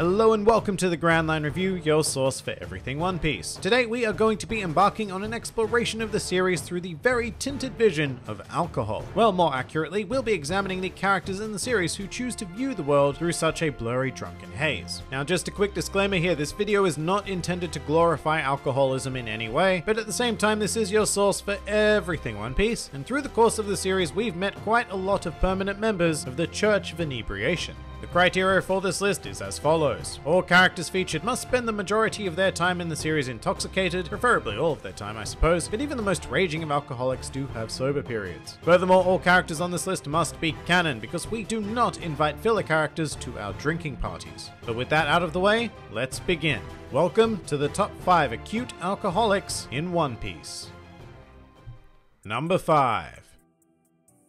Hello and welcome to the Grand Line Review, your source for everything One Piece. Today we are going to be embarking on an exploration of the series through the very tinted vision of alcohol. Well, more accurately, we'll be examining the characters in the series who choose to view the world through such a blurry drunken haze. Now, just a quick disclaimer here, this video is not intended to glorify alcoholism in any way, but at the same time this is your source for everything One Piece, and through the course of the series we've met quite a lot of permanent members of the Church of Inebriation. The criteria for this list is as follows. All characters featured must spend the majority of their time in the series intoxicated, preferably all of their time I suppose, but even the most raging of alcoholics do have sober periods. Furthermore, all characters on this list must be canon, because we do not invite filler characters to our drinking parties. But with that out of the way, let's begin. Welcome to the top 5 acute alcoholics in One Piece. Number 5.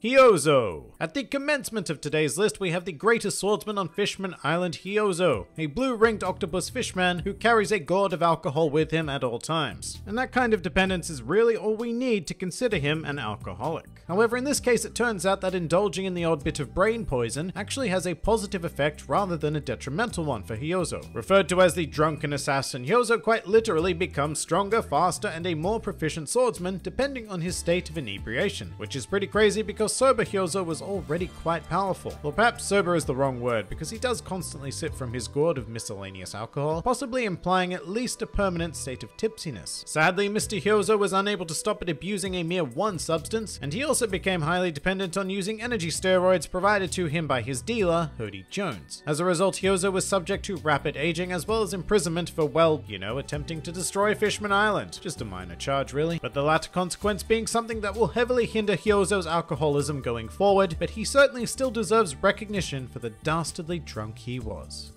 Hyouzou. At the commencement of today's list, we have the greatest swordsman on Fishman Island, Hyouzou, a blue-ringed octopus fishman who carries a gourd of alcohol with him at all times. And that kind of dependence is really all we need to consider him an alcoholic. However, in this case, it turns out that indulging in the odd bit of brain poison actually has a positive effect rather than a detrimental one for Hyouzou. Referred to as the drunken assassin, Hyouzou quite literally becomes stronger, faster, and a more proficient swordsman depending on his state of inebriation, which is pretty crazy because sober Hyouzou was already quite powerful. Well, perhaps sober is the wrong word, because he does constantly sip from his gourd of miscellaneous alcohol, possibly implying at least a permanent state of tipsiness. Sadly, Mr. Hyouzou was unable to stop at abusing a mere one substance, and he also became highly dependent on using energy steroids provided to him by his dealer, Hody Jones. As a result, Hyouzou was subject to rapid aging as well as imprisonment for, well, you know, attempting to destroy Fishman Island. Just a minor charge, really. But the latter consequence being something that will heavily hinder Hyouzou's alcoholism going forward, but he certainly still deserves recognition for the dastardly drunk he was.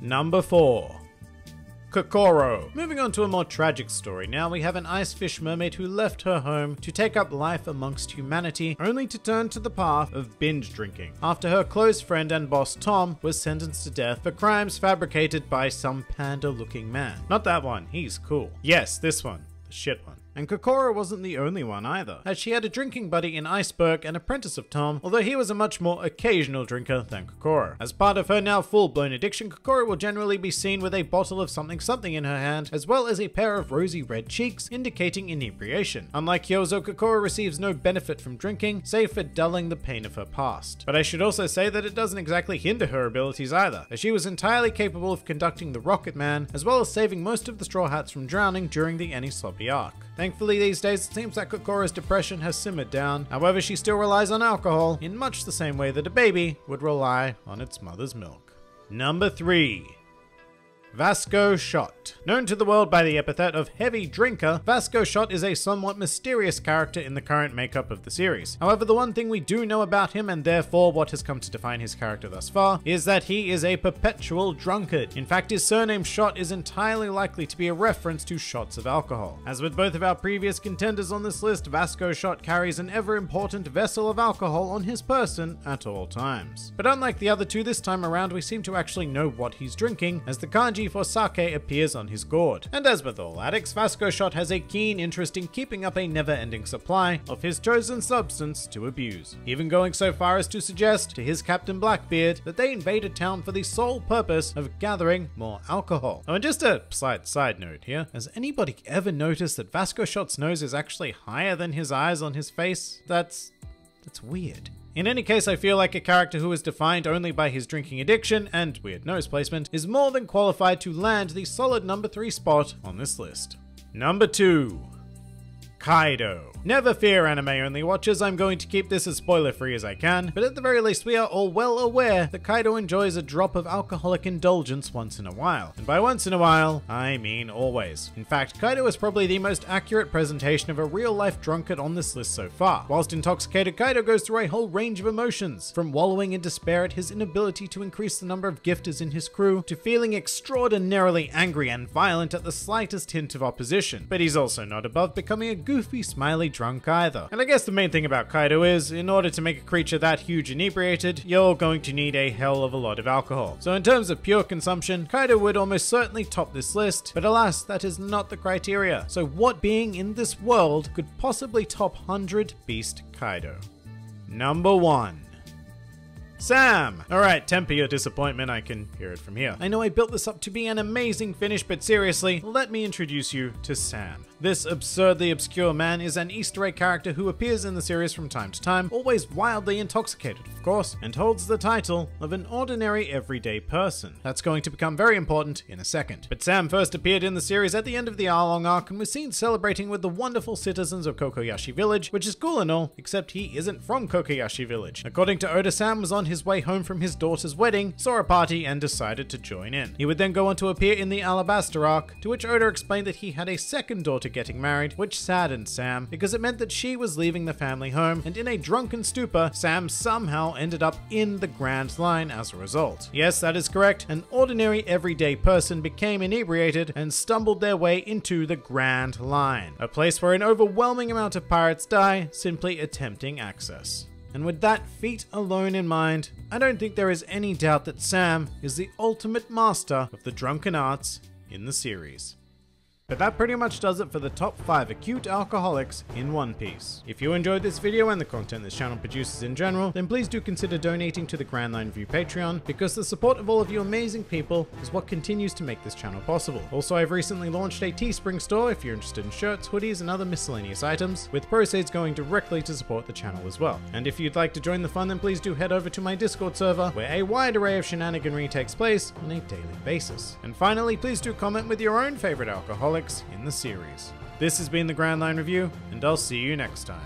Number 4. Kokoro. Moving on to a more tragic story now, we have an ice fish mermaid who left her home to take up life amongst humanity, only to turn to the path of binge drinking, after her close friend and boss Tom was sentenced to death for crimes fabricated by some panda-looking man. Not that one, he's cool. Yes, this one, the shit one. And Kokoro wasn't the only one either, as she had a drinking buddy in Iceberg, an apprentice of Tom, although he was a much more occasional drinker than Kokoro. As part of her now full-blown addiction, Kokoro will generally be seen with a bottle of something-something in her hand, as well as a pair of rosy red cheeks, indicating inebriation. Unlike Hyouzou, Kokoro receives no benefit from drinking, save for dulling the pain of her past. But I should also say that it doesn't exactly hinder her abilities either, as she was entirely capable of conducting the Rocket Man, as well as saving most of the Straw Hats from drowning during the Enies Lobby arc. Thankfully, these days, it seems that Kokoro's depression has simmered down. However, she still relies on alcohol in much the same way that a baby would rely on its mother's milk. Number 3. Vasco Shot. Known to the world by the epithet of heavy drinker, Vasco Shot is a somewhat mysterious character in the current makeup of the series. However, the one thing we do know about him, and therefore what has come to define his character thus far, is that he is a perpetual drunkard. In fact, his surname Shot is entirely likely to be a reference to shots of alcohol. As with both of our previous contenders on this list, Vasco Shot carries an ever-important vessel of alcohol on his person at all times. But unlike the other two, this time around we seem to actually know what he's drinking, as the kanji for sake appears on his gourd. And as with all addicts, Vasco Shot has a keen interest in keeping up a never-ending supply of his chosen substance to abuse, even going so far as to suggest to his captain Blackbeard that they invade a town for the sole purpose of gathering more alcohol. Oh, and just a slight side note here, has anybody ever noticed that Vasco Shot's nose is actually higher than his eyes on his face? That's weird. In any case, I feel like a character who is defined only by his drinking addiction and weird nose placement is more than qualified to land the solid number 3 spot on this list. Number 2. Kaido. Never fear, anime-only watchers, I'm going to keep this as spoiler-free as I can, but at the very least we are all well aware that Kaido enjoys a drop of alcoholic indulgence once in a while. And by once in a while, I mean always. In fact, Kaido is probably the most accurate presentation of a real-life drunkard on this list so far. Whilst intoxicated, Kaido goes through a whole range of emotions, from wallowing in despair at his inability to increase the number of gifters in his crew, to feeling extraordinarily angry and violent at the slightest hint of opposition. But he's also not above becoming a goofy, smiley drunk either. And I guess the main thing about Kaido is, in order to make a creature that huge inebriated, you're going to need a hell of a lot of alcohol. So in terms of pure consumption, Kaido would almost certainly top this list, but alas, that is not the criteria. So what being in this world could possibly top 100 Beast Kaido? Number 1. Sam! Alright, temper your disappointment, I can hear it from here. I know I built this up to be an amazing finish, but seriously, let me introduce you to Sam. This absurdly obscure man is an Easter egg character who appears in the series from time to time, always wildly intoxicated, of course, and holds the title of an ordinary everyday person. That's going to become very important in a second. But Sam first appeared in the series at the end of the Arlong arc and was seen celebrating with the wonderful citizens of Kokoyashi Village, which is cool and all, except he isn't from Kokoyashi Village. According to Oda, Sam was on his way home from his daughter's wedding, saw a party, and decided to join in. He would then go on to appear in the Alabaster arc, to which Oda explained that he had a second daughter getting married, which saddened Sam because it meant that she was leaving the family home, and in a drunken stupor, Sam somehow ended up in the Grand Line as a result. Yes, that is correct. An ordinary everyday person became inebriated and stumbled their way into the Grand Line, a place where an overwhelming amount of pirates die simply attempting access. And with that feat alone in mind, I don't think there is any doubt that Sam is the ultimate master of the drunken arts in the series. But that pretty much does it for the top 5 acute alcoholics in One Piece. If you enjoyed this video and the content this channel produces in general, then please do consider donating to the Grand Line Review Patreon, because the support of all of you amazing people is what continues to make this channel possible. Also, I've recently launched a Teespring store if you're interested in shirts, hoodies, and other miscellaneous items, with proceeds going directly to support the channel as well. And if you'd like to join the fun, then please do head over to my Discord server, where a wide array of shenaniganry takes place on a daily basis. And finally, please do comment with your own favorite alcoholic in the series. This has been the Grand Line Review, and I'll see you next time.